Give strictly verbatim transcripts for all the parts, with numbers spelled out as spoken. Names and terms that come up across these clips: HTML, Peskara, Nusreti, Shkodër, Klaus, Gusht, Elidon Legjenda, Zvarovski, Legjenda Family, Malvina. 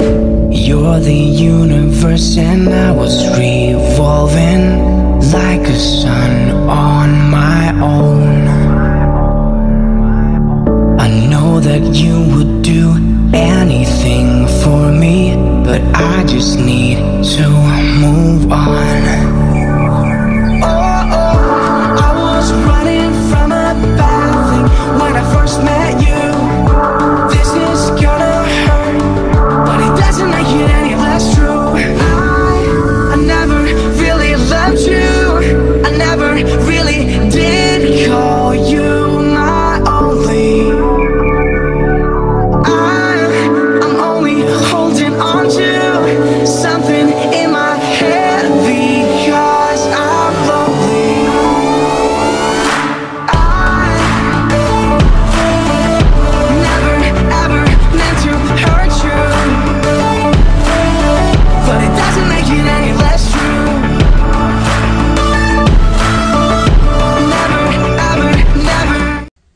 You're the universe and I was revolving like a sun on my own. I know that you would do anything for me, but I just need to move on.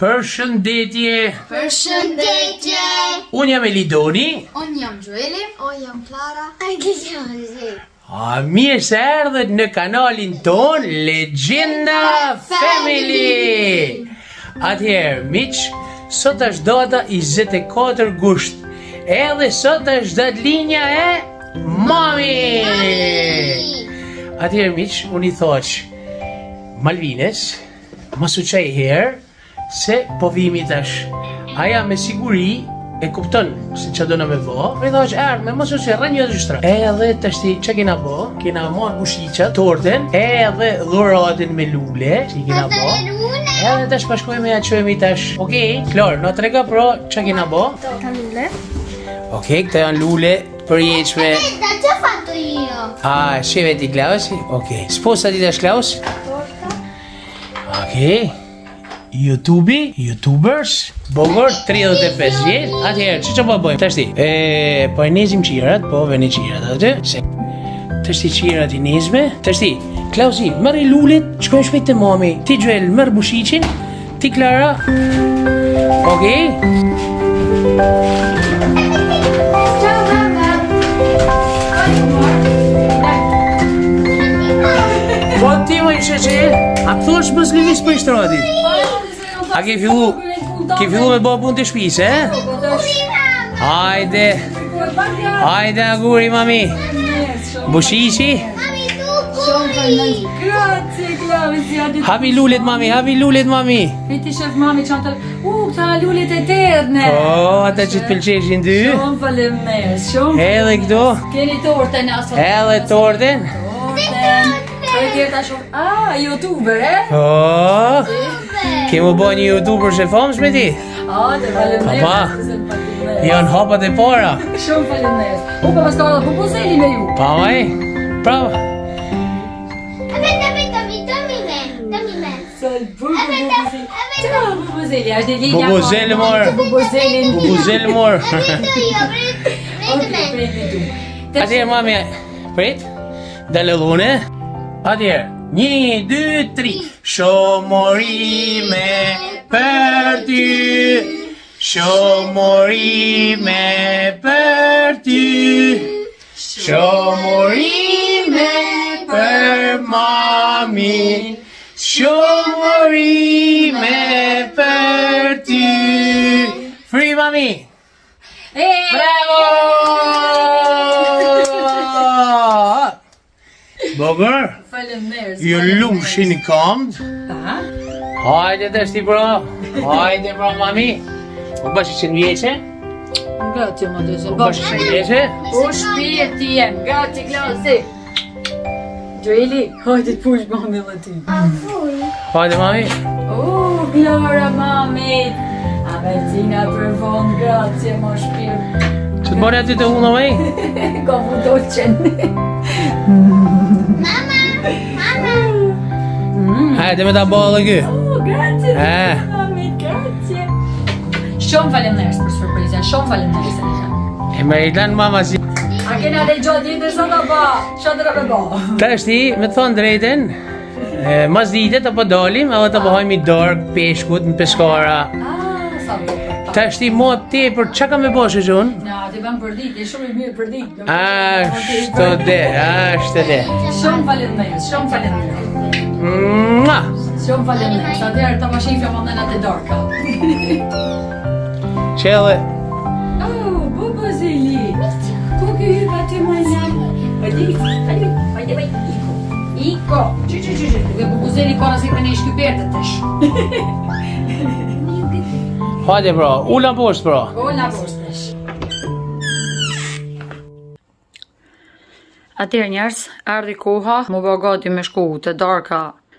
Persian detje. Persian detje. Unjam Elidoni. Unjam Gjueli. Unjam Klara. Unjam Gjueli. Mirë se erdhët në kanalin ton Legenda Family. Atëherë miq, sot është data njëzet e katër gusht. Edhe sot është datëlindja e mami. Atëherë miq, unë i thoç Malvines, mos u çaj herë se po vimi tash. Aja me siguri e kupton se që do në me bo. Me thash erë me mos ose rënjë dhe shtra. Edhe tashti që kena bo, kena mon ushiqa, torten, edhe dhuratin me lule që kena bo. Edhe tash pashkojme ja qojme i tash. Okej, Klor, në trega pro që kena bo. Këta lule. Okej, këta janë lule përjeqme. Këta që fatu jo. A, sheve ti Klaus. Okej, s'posa ti tash Klaus. Torta. Okej. YouTube, YouTubers, Bogor, tridhjetë e pesë vjet. Atëherë, që që po bëjmë? Tashti, e, po e nizim qirat, po veni qirat atë. Tashti qirat i nizme. Tashti, Klausi, mërë i lullit, qëkojnë shpejt të mami. Ti Gjuel, mërë bushicin, ti Klara. Okej? Ciao, mama. Po ti më i qëqe, a thosh më s'livis për i shtratit? A ke fillu, ke fillu me bo pun të shpis, e? Hajde, hajde aguri, mami. Bushishi? Hapi lullet, mami, hapi lullet, mami. Viti shëf, mami, që atër, u, këta lullet e tërne. O, ata që të pëlqeshin dy. Shumë falem mes, shumë falem mes. Edhe këto? Keni torten asot. Edhe torten? Torten. E tjerë ta shumë, a, YouTuber, e? Oooh, kemo bo një YouTuber që famës me ti? A, të falemnes, të falemnes. Janë hapat e para. Shumë falemnes. U, pa paskala, po poseli me ju. Pa, vaj, prava. E me, e me, e me, e me, e me, e me. Sëllë, bërë, bërë, bërë, bërë. Që bërë bërë bërë? Bërë bërë bërë. Bërë bërë bërë. Bërë bërë bërë. Atje, mami, prit, dalëllune. Atëherë, një, dy, tri. Shomorime për ty, shomorime për ty, shomorime për mami, shomorime për ty. Free mami! Bravo! Bogër? Ju lumë shini këmd. Hajde të shti pra. Hajde pra mami. U bashkë që në vjeqe? Gati më të zë. U bashkë që në vjeqe? U shpije ti jem. Gati Klasi. Gjueli, hajde të push mami dhe ti. Hajde mami. U, Klara mami. A me tina për vonë. Gati më shpije. Që të bërë aty të unë me? Ka më doqenë. Hajde me ta bollë e kjo. O, gratë, mami, gratë. Shumë falem nërës për surprizja, shumë falem nërës e nësha. E me i të në mama si... A kena dhe gjotë, jetë është të ba, shëtë rëve ba. Ta është ti, me të thonë drejten, mas dite të po dolim, edhe të po hojmë i dorë, peshkut, në peskara. A, sa bërë. Ta është i mod ti, për që kam e boshe që unë? Na, të kam për dit, e shumë i mirë për dit. Ashtë dhe, ashtë dhe. Shumë falemdejt, shumë falemdejt. Mua! Shumë falemdejt, sa derë të më shifja më nëna të dorka. Qele. Oh, bubo zili. Ku kë hypa të më nëna? Pajdi, pajdi, pajdi, pajdi. Iko, që që që që, duke bubuzeli kona se këne i shkypertë të shë. Hajde pra, ula poshtë pra. Ula poshtë të shë. Atër njerës, erdi koha, më bëgati me shku të darka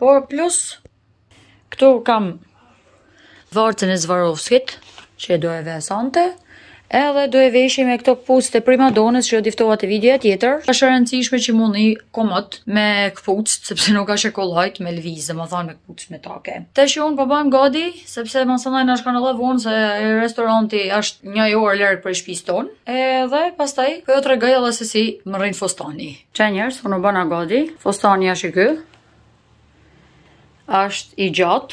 por plus, këtu kam varcën e Zvarovskit, që e do e ve sante, edhe do e veshim e këto këpucët e primadonës që jo diftovat e video tjetër. Ka shë rëndësishme që mund një komot me këpucët, sepse nuk ka shë kolajt me lvizë, më thanë me këpucët me take. Te që unë përbëm gadi, sepse më sëndaj në shkanë edhe vonë, se restoranti është një orë lërë për shpis tonë, edhe pastaj për jo të regaj edhe se si më rrinë fostani. Që njerës, unë bëna gadi, fostani është i kë, është i gjatë,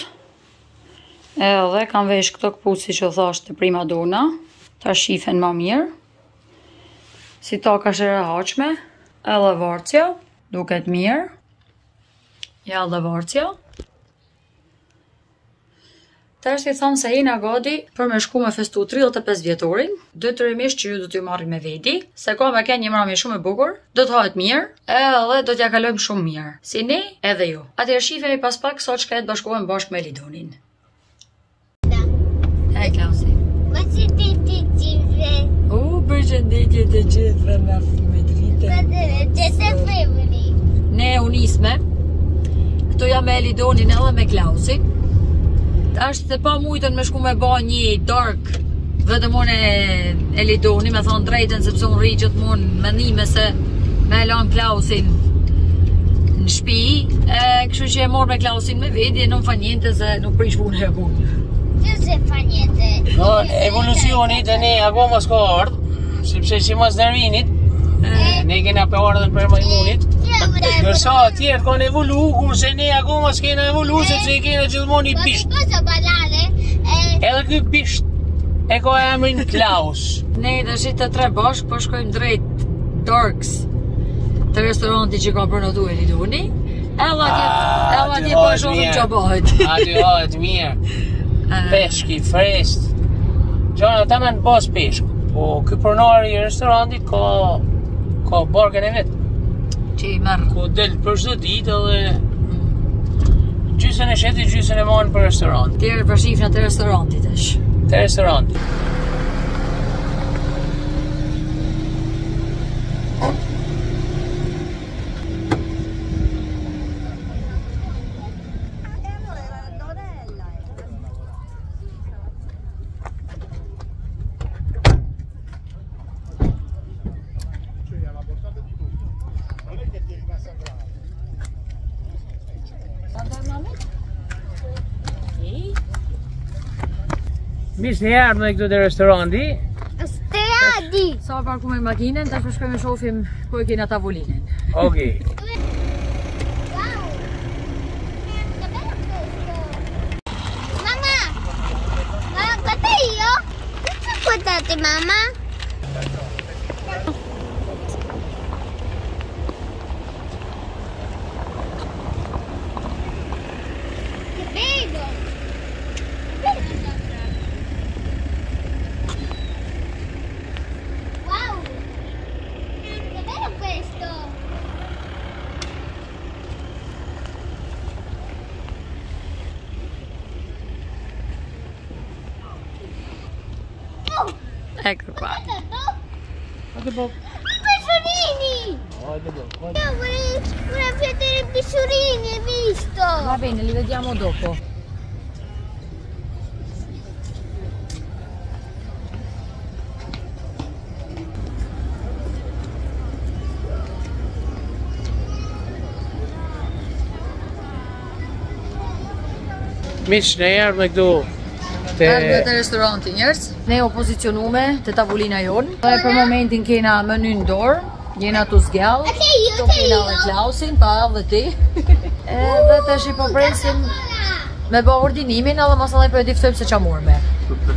edhe kam vesh këto këpucët që thashtë të primadona. Ta shifen ma mirë, si taka shë rehaqme, edhe vartësja, duket mirë, ja edhe vartësja. Ta është i thamë se jena gadi për me shku me festu tridhjetë e pesë vjetorin, dhe të rëmisht që ju do t'ju marri me vedi, se ka me ke një mramje shumë e bukur, do t'hajt mirë, edhe do t'ja kalojmë shumë mirë, si ne edhe ju. Atër shifemi pas pak sa që ka e të bashkohem bashkë me Lidonin. Hej Klausi. U, përshëndetje të gjithëve nga fëmijërit. Ne unisme. Këto jam me Lidonin edhe me Klausin. Ashtë të pa mujtën me shku me ba një dark vetëmon e Lidonin, me thonë drejten, sepse unë rri gjithmonë mendime se me lan Klausin në shtëpi. Kështu që e morë me Klausin me vedi e nuk fanjente se nuk prish punë e punë. Evolucionit e ne akoma s'ka ardhë, sepse që mas Darwinit ne kena për ardhën për majmunit, nërsa tjerë kanë evolu, kurse ne akoma s'kena evolu, sepse i kena gjithmon i pisht. Edhe këtë pisht e ka emrin Klaus. Ne dhe shqit të tre bashkë përshkojmë drejt Dorks të restoranti që ka përnotu e Lidoni, edhe atje përshojmë që bëhet. Atje hajt mirë. Peshki, fresht. Gjona, ta me në bas peshk. Po, këj përnari i restorantit ka barken e vetë. Që i merë? Ko delë për shdo dit edhe gjysën e sheti, gjysën e manë për restorantit. Tjerë përshifna të restorantit është. Të restorantit. Mishë një ardhë me këtu të restoranti. Restoranti! Sa parku me makinën, të përshkoj me shofim ku e kena tavolinën. Okej. Mama! Këtë e jo? Këtë të potati, mama? Ecco qua. Guarda Bob. I pesciolini! Guarda Bob, guarda. No, vorrei vedere i pesciolini, hai visto? Va bene, li vediamo dopo. miqtë janë me këtu. Në të restorantin njerëz. Ne u pozicionume te tavolina jonë. Dhe për momentin kena menyn dorë, jena tu zgjall. Do kena dhe Klausin, pa dhe ti. Edhe tash i po presim me bë ordinimin, edhe mos edhe po e di ftojmë se ç'a morëm.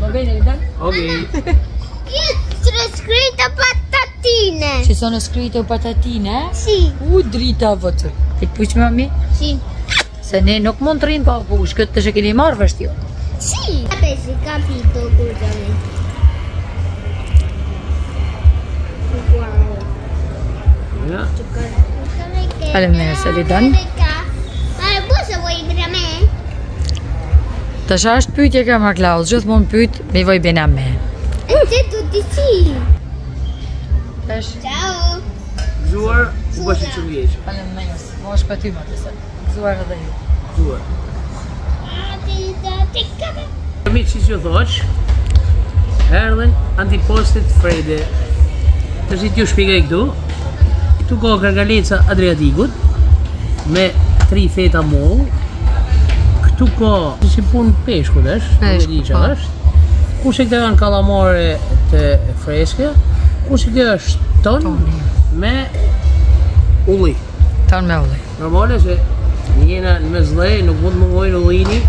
Malvina, i dal? Okej. Tre scritte patatine. Ci sono scritte patatine? Sì. U drita vot. E puç mami? Sì. Se ne nuk mund të rrim pa puç, këtë të shkeli marr vështirë. Sì. Avessi capito scusami. Wow. Allora, se li dan? Ma bosa vuoi dire a me? Tash është pyetje ka Mark Klaus, gjithmonë pyet, me voj bena me. E tu ti si? Ciao! Gzuar, u bashkë që vjeqë. Faleminderit. Mo është për ty më të se. Gzuar edhe ju. Gzuar. Përmi që që thoqë, erdhen antipostit Frejde. Të si t'ju shpikaj këtu. Tu ka kargaleca Adriatikut me tri feta mollë. Këtu ka si punë peshku dhe është. Peshku, pa. Kushe këta janë kalamare të freske, kushe këta është ton me ulli. Ton me ulli. Normale që njëna në mezdhej nuk mund më vojnë ullini,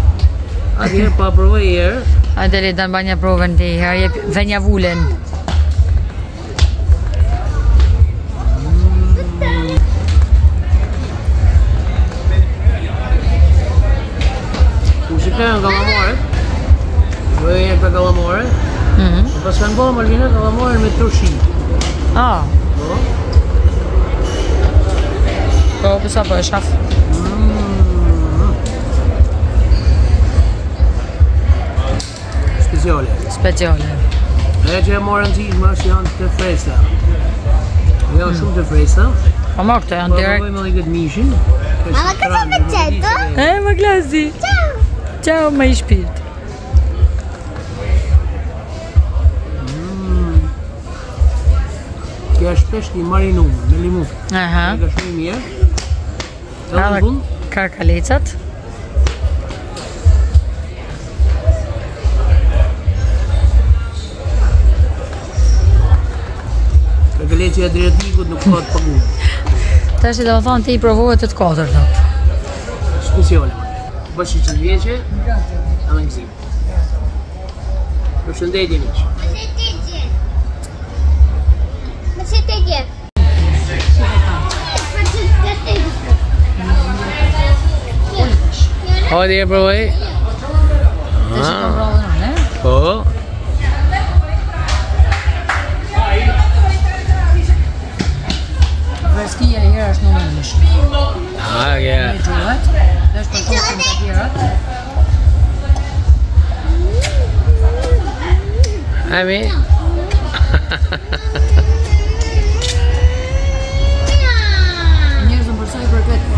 atëherë pa provoj i herë. Adele, da në banja provën të i herë, dhe një vullen. Kushe këta janë kalamare. Bëjë për kalamore. Pas kanë bërë Malvina kalamore me turshi. Ah. Po, përsa po e shaf. Speciale. Speciale. E që e morën qishme është janë të fresa. Janë shumë të fresa. Pa marrë këta janë direkt. Po bëjmë edhe këtë mishin. Mama, këta me qëto? E, më klasi. Ciao. Ciao, më i shpirt. Kja është peshti marinum, me limun. Aha. Kja shumë mirë. Edhe në bund. Karkalecat. Karkalecat e Adriatikut nuk ka të paguar. Tash do të thonë ti i provohet të të katërt. Speciale. Bashkë që vjeqe, amë gëzim. Përshëndetje miq. Hajde e provoj. Të që ka provoj në, ne? Po. Vërskija e herë është në në nëshë. A, kja. Në i gjuhet, dhe është përkosin të tjerët. Ami. Njërëzën përsoj për këtë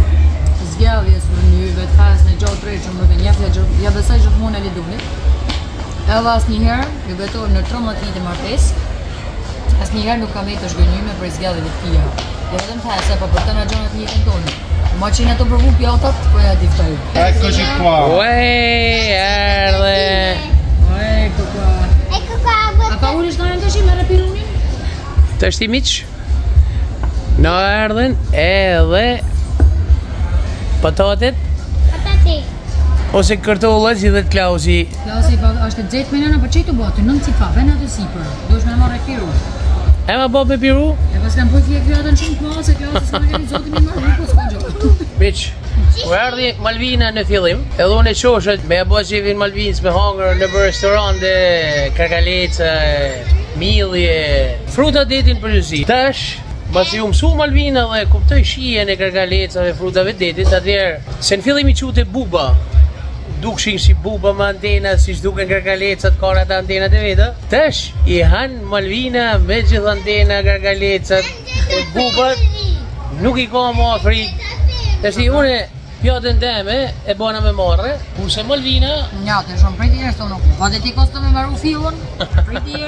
zgjavjes në njëve të fes në gjotë rejtë që më rëve njefë, ja besaj gjithmonë e lidunit. Edhe asë njëherë, ju betohë në trembëdhjetë vite marrë pesë, asë njëherë nuk kam e të shgënjime për zgjavjeve të tjera. E vetëm fese, pa për të në gjonët njëtën tonë. Ma që në të përvu pjatat, po e ati fëtaju. E këshikua! Uej, erdhe! Uej, kukua! E kukua, vëtë! A pa urisht në janë këshim e rëpirunin? Të është i miq? Në erdhen edhe patatet. Patatet. Ose kërtollat si dhe të Klausi. Klausi është të gjetme nëna, për që i të bati, nëmë cikave në të sipër. Do është me marrë e piru. E ma bop me piru? E pas kam përfje kreatën shumë kua, se Klausi s'ma kemi zotim i marrë, po s'ma gjotë. Miq, u erdi Malvina në fillim, edhe unë e qoshet me e bërë qivin Malvins me hangër në bërë restorante, karkaleca, milje, fruta detin për gjësi. Tash, basi u mësu Malvina dhe kuptoj shijen e karkalecave, frutave detit, atëherë se në fillim i qute buba, dukshin si buba me antena, si shduken karkalecat, karat antenat e veta, tash i han Malvina me gjithë antena, karkalecat, bubat, nuk i ka ma frik. Tash ti une pjatën teme e bana me marre, kurse Malvina... Njate, shumë priti e shto nuk, pa dhe ti kosto me maru fillon, priti e...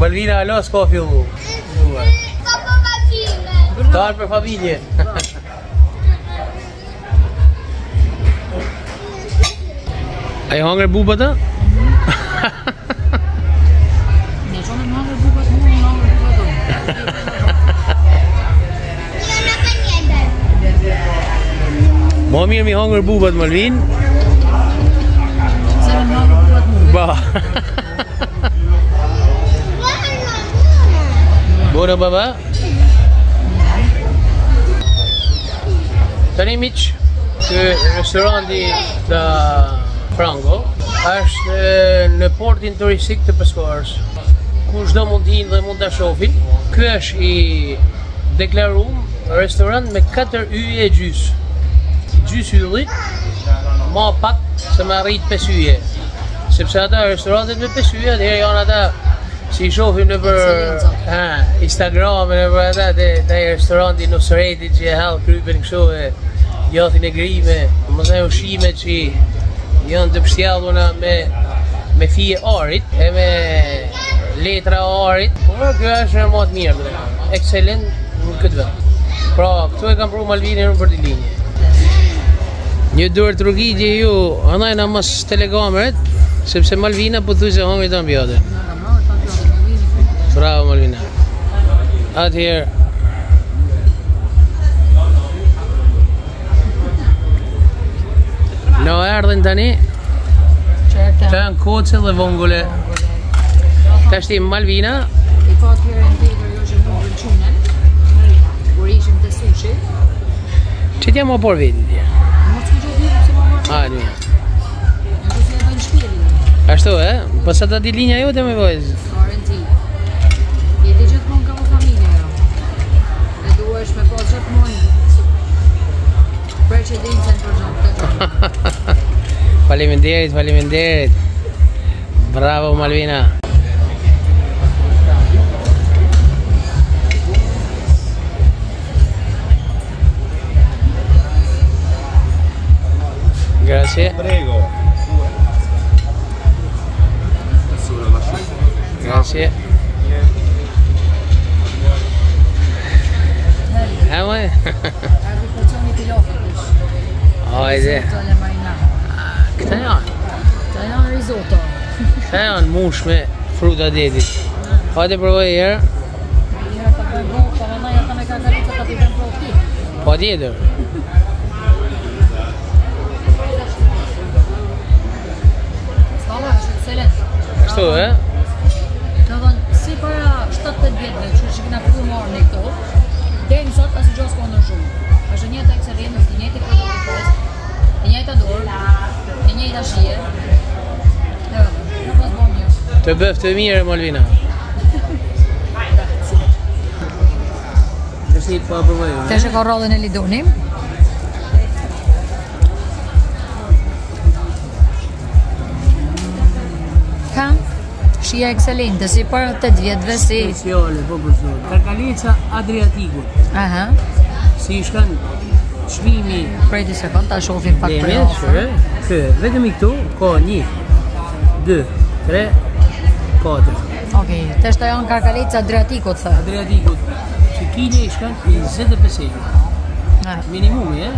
Malvina alo s'ka fillu. Ka po familje. Tarë për familje. Are you hungry, Bubata? Mommy, I'm hungry, Bubat Malvin. Bora, Baba. Tani miq, ky restoranti da Frango është në portin turistik të Peskarës. Kushdo mund të hinë dhe mund ta shohin. Ky është i deklaruar restorant me katër yje gjys. Gjys yllit, më pak se më arrit pesë yje. Sepse ata restorantet me pesë yje, atëherë janë ata si i shohin nëpër ha, Instagram apo ata te restoranti Nusreti që hall krypen kështu e jothin e grime, domethënë ushqime që janë të përshjelluna me me fije arit e me letra arit, por kjo është më të mirë, ekselent në këtë vend. Pra, këtu e kam provu Malvinën për di linje. Një dorë trugitje ju, ana na mos telegramët, sepse Malvina po thuaj se homi do mbjodë. Bravo Malvina. Atëherë no erdhen tani tan koce dhe vongole. Tashti Malvina i ka të herën tjetër jo që nuk vëlqunën. Kur ishim te sushi. Çe ti më por viti ti? Mos u jodhi se më marr. Ah, ne. Ashtu ë? Po sa ta di linja jote me vajzë? Garanti. Je di gjithmonë ka familje ajo. E duhesh me pas gjithmonë precedencën për zonat. Faleminderit, faleminderit. Bravo Malvina. Grazie. Prego. Grazie. Ah, ouais. Hajde. Këta janë? Këta janë risotto. Këta janë mush me fruta detit. Hajde provoj një herë. Njëra ta bëj bro, ta vëna ja ta me kakarica ta ti bën bro ti. Po tjetër. Stala është excellent. Ashtu e? Ka dhënë si para shtatë tetë vjetëve që që kena filluar marrë në këto, deri më sot asgjë s'ka ndryshuar shumë. Është e njëjta excellence, e njëjta produktiviteti, e njëjta dorë, e njëjta shije. Jo, nuk mos bëm mirë. Të bëf të mirë Malvina. Tashi po provoj. Tashi ka rrollën e Lidoni. Ka shija excellente, si para tetë vjetëve si. Speciale, po për zotë. Karkalica Adriatikut. Aha. Si shkan çmimi prej disa sekond ta shohim pak për çfarë. Kë, vetëm këtu ka një, dy, tre, katër. Okej, tash ta janë karkalica Adriatikut thë. Adriatikut. Çikini shkan pesëdhjetë e pesë euro. Na, minimumi, ëh.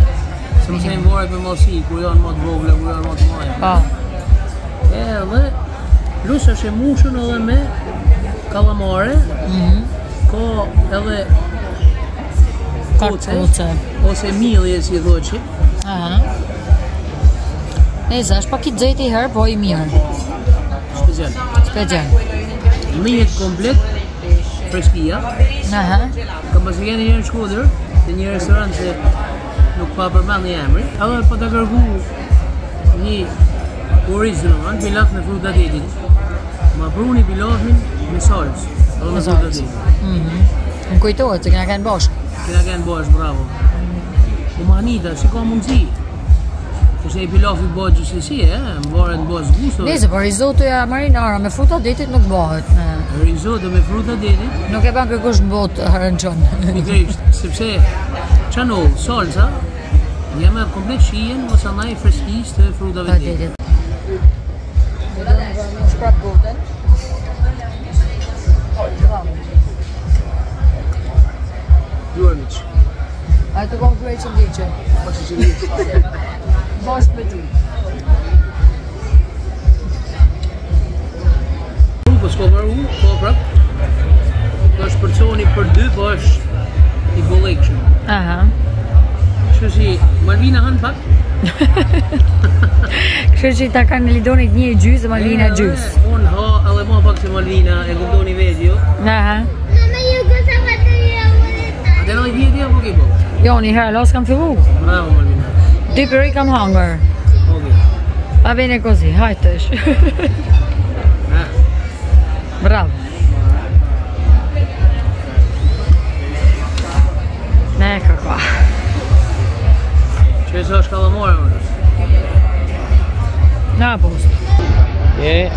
Se mos e morë për mosi, ku janë më të vogla, ku janë më të mëdha. Po. Edhe plus është e mushën edhe me kallamare. Mhm. Ka edhe koce, ose milje si dhoqi. Aha. Neza, është pak i xheti her, po i mirë. Special. Special. Milje komplet, freskija. Aha. Kam pas vjen herë në Shkodër, në një restorant që nuk pa përmendni emrin. Edhe po ta kërku një original pilaf me fruta deti. Ma pruni pilafin me salcë, me fruta deti. Mhm. Më kujtohet se kena kanë bashkë. Kena kanë bashkë, bravo. U mahnita, si ka mundësi. Kështë e pilafi bëhet gjusësi, e, më varet bashkë gusto. Nese, për risotoja marinara me fruta detit nuk bëhet. Risoto me fruta detit? Nuk e ban kërkush në botë, herën qënë. Pikërisht, sepse çano, salsa, një me komplet shijen, ose anaj freskisë të frutave detit. Shprat botën. Duarmic. A të kom kërë e qëndiqe? Po që qëndiqe. Bosh për ti. po s'ko pravu, po prap. Tash personi për dy, po është i bollë kështu. Aha. Kështu si Malvina han pak. Kështu që ta kanë lidonit një gjysë, Malvina gjysë. Unë ha, edhe ma pak se Malvina, e kuptoni vetë ju. Aha. Mama ju gota bateria uleta. A dënoj vjet apo kipo? Jo, një herë las kam fillu. Bravo Malvina. Dy për i kam hangër. Okay. Va bene così, hajtësh. Bravo. Ecco qua. Ci sono scalamore. Na posto. Yeah.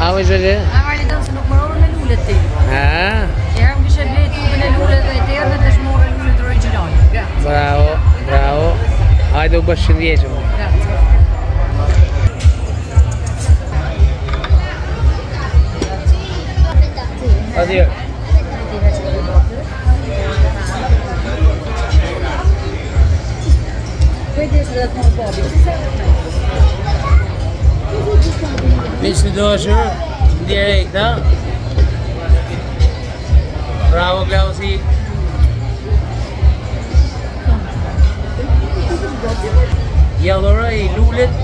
A vë jëre? A vë do të nuk morën me lulet ti. Ah. Era më kishë blej tubën e lulet dhe të erdhën tash morën lulet origjinale. Bravo, bravo. Hajde u bashkë ndjeqëm. Adieu. Miqtë dashur, direkta. Bravo Klausi. Ja lloroi lulet,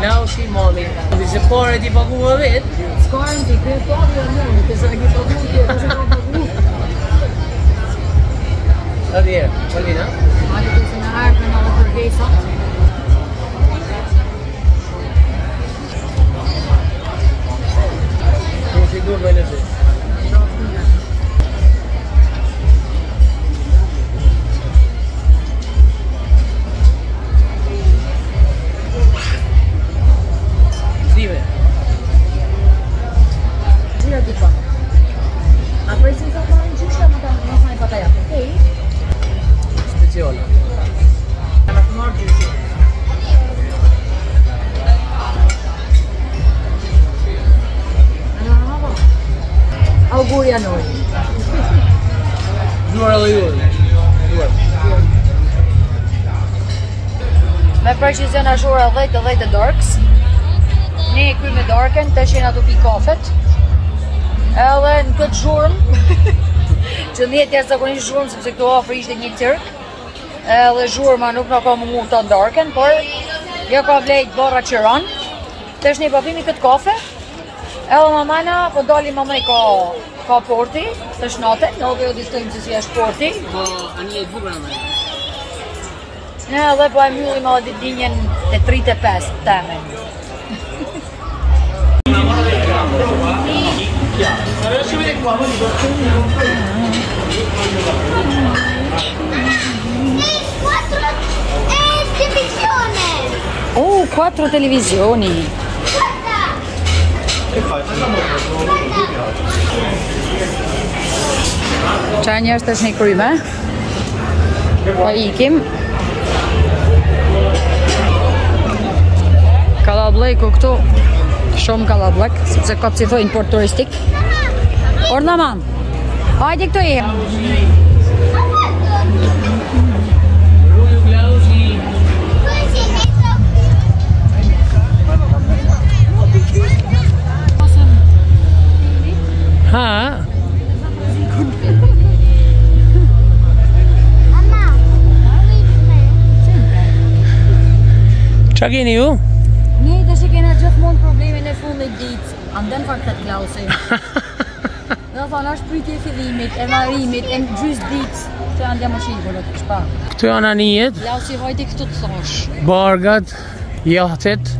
Klausi mami. Disi parë ti pagua vet? Skarën ti ku pagua mami, pse sa ke paguar ti, pse sa ke paguar. Adieu, Malvina. Adieu se na ardhën edhe për vesat. Dur me lëzë. Dime. Dime di qua. Apoi si sa fare in giusta, ma non sai patata, ok? Speciale. Alla fine giusto. Auguri a noi. Duar e lejuri. Duar. Me precizion a shura dhjetë dhjetë dorks. Ne kuj me dorken, të shena të pi kafet. Edhe në këtë shurmë, që ndjetja zakonisht shurmë, sepse këtu afër ishte një tërk. Edhe shurma nuk në ka më mund të dorken, por jo ka vlejt barra qëran. Të shne i papimi këtë kafe. Edhe mamana, po dali mamaj ka porti, të shnaten, në obe jo distojmë që si është porti. Po, anje e bugra me. Në edhe po e mjullim edhe ditinjen të tridhjetë e pesë temen. Oh, quattro televisioni! Qa njështë është një kryme. Po ikim. Kalableku këtu. Shumë kalablek. Sepse kapë si thojnë port turistik. Ornaman. Hajde këtu i. Ha? Qa keni ju? Ne të shikena gjithmonë problemin e fundit ditë. Andën farë këtë Klausin. Dhe thonë është pritje e fidhimit, e marimit, e në gjysë ditë. Këtë janë dhe më shilgullet, këshpa. Këtë janë anijet. Klausi hajti këtu të thosh. Bargat, jahtet.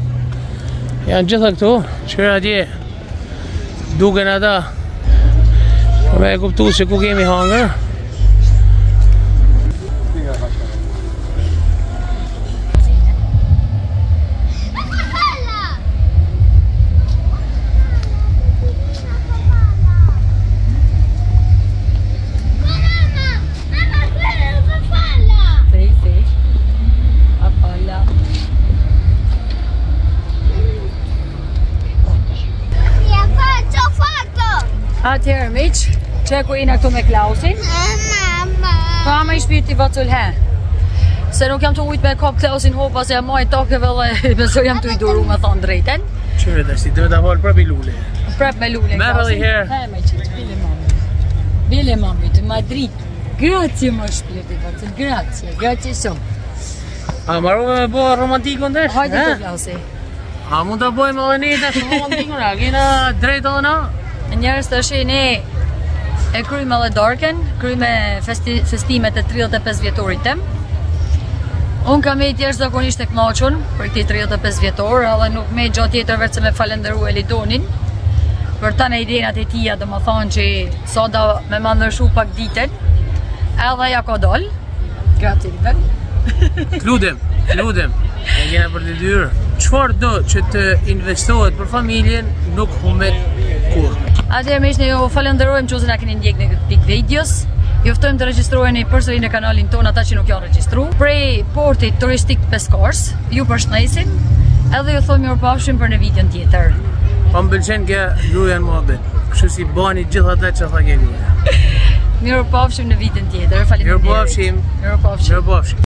Janë gjitha këtu, qëra dje. Duken ata. Me e kuptu që ku kemi hangër. Atëherë miq, që e ku ina këtu me Klausin? Mama! Pa me i shpirti vëcull he. se nuk jam të ujt me kap Klausin Hopa se e majt takë vëllai, besoj jam të i duru me thon drejtën. Çyre tash ti duhet ta vol prap i lule. Prap me lule. Me vëllai herë. Ha më çit, bile mami. Bile mami të Madrid. Grazie më shpirti, vëllai. Grazie, grazie shumë. A marrove me bo romantikon desh? Hajde të Klausi. A mund ta bëjmë edhe ne tash romantikon, a kena drejtë ona? Njerëz tash ne e kryjmë edhe darkën, kryjmë festimet e tridhjetë e pesë vjetorit tim. Unë kam ejtë jashtëzakonisht e kënaqur për këti tridhjetë e pesë vjetor, edhe nuk me gjatë tjetër veç se me falenderu Elidonin për ta në idenat e tia, dhe më thonë që sa da me më ndërshu pak ditën, edhe ja ka dal. Gratë Elidon. Kludem, kludem, e kena për të dyrë, çfarë do që të investohet për familjen nuk humet kur. Atëherë miq, ne ju falenderojmë që na keni ndjek në këtë pikë videos. Ju ftojmë të regjistroheni përsëri në kanalin ton ata që nuk janë regjistruar. Prej portit turistik Peskarës, ju përshëndesim edhe ju thonë mirupafshim për në vitin tjetër. Po më pëlqen që luajnë muhabet. Kështu si bani gjithë ata që tha keni. Mirupafshim në vitin tjetër. Faleminderit. Mirupafshim. Mirupafshim. Mirupafshim.